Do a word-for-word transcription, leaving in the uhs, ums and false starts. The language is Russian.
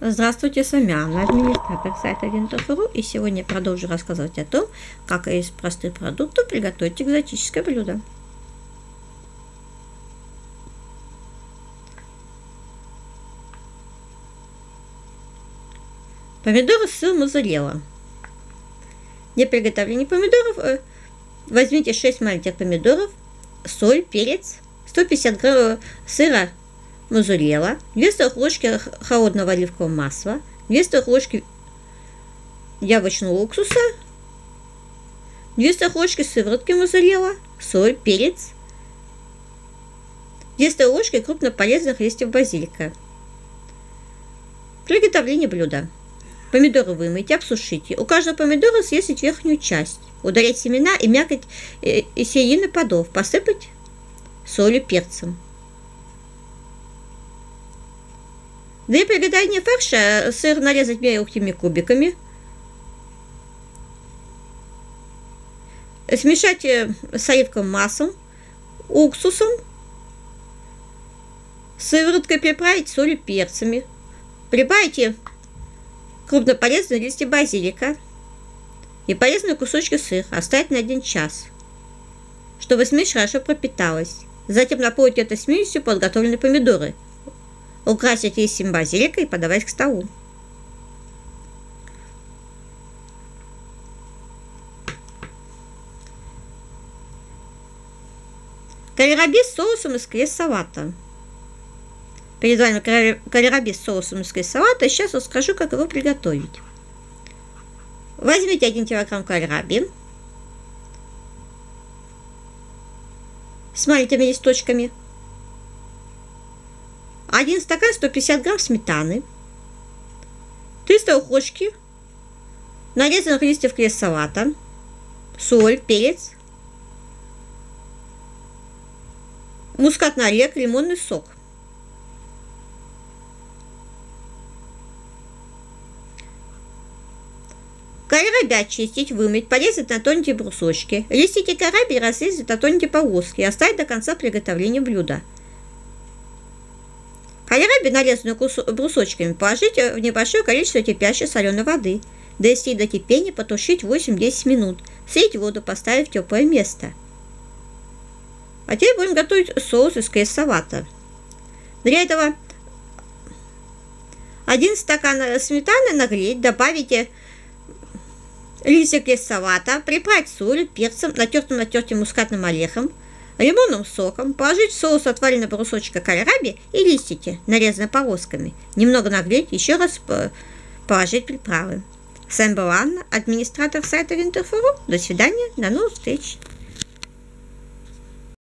Здравствуйте, с вами Анна, администратор сайта Винтофуру, и сегодня я продолжу рассказывать о том, как из простых продуктов приготовить экзотическое блюдо. Помидоры, сыр, моцарелла. Для приготовления помидоров возьмите шесть маленьких помидоров, соль, перец, сто пятьдесят грамм сыра моцарелла, две столовые ложки холодного оливкового масла, две столовые ложки яблочного уксуса, две столовые ложки сыворотки моцарелла, соль, перец, две столовые ложки крупнополезных листьев базилика. Приготовление блюда. Помидоры вымойте, обсушите. У каждого помидора съесть верхнюю часть, удалить семена и мякоть из середины плодов, посыпать солью, перцем. Для приготовления фарша сыр нарезать мелкими кубиками. Смешать с оливковым маслом, уксусом, сывороткой приправить солью, перцами. Прибавите крупнополезные листья базилика и полезные кусочки сыра. Оставить на один час, чтобы смесь хорошо пропиталась. Затем наполнить этой смесью подготовленные помидоры. Украсить листьями базилика и подавать к столу. Кальраби с соусом из крес салата. Перед вами кальраби с соусом из крес салата. И сейчас расскажу, как его приготовить. Возьмите один килограмм кальраби с маленькими листочками, один стакан сто пятьдесят грамм сметаны, три столовых ложки нарезанных листьев крес-салата, соль, перец, мускатный орех, лимонный сок. Кальраби очистить, вымыть, порезать на тонкие брусочки. Листики кальраби разрезать на тонкие полоски и оставить до конца приготовления блюда. Кальраби, нарезанную брусочками, положить в небольшое количество кипящей соленой воды, довести до кипения, потушить восемь-десять минут, слить воду, поставить в теплое место. А теперь будем готовить соус из крес-салата. Для этого один стакан сметаны нагреть, добавите листья крес-салата, приправить солью, перцем, натертым натертым мускатным орехом, лимонным соком, положить в соус отваренного брусочка кальраби и листики, нарезанные полосками. Немного нагреть, еще раз положить приправы. С вами была Анна, администратор сайта Винтерфорум. До свидания, до новых встреч!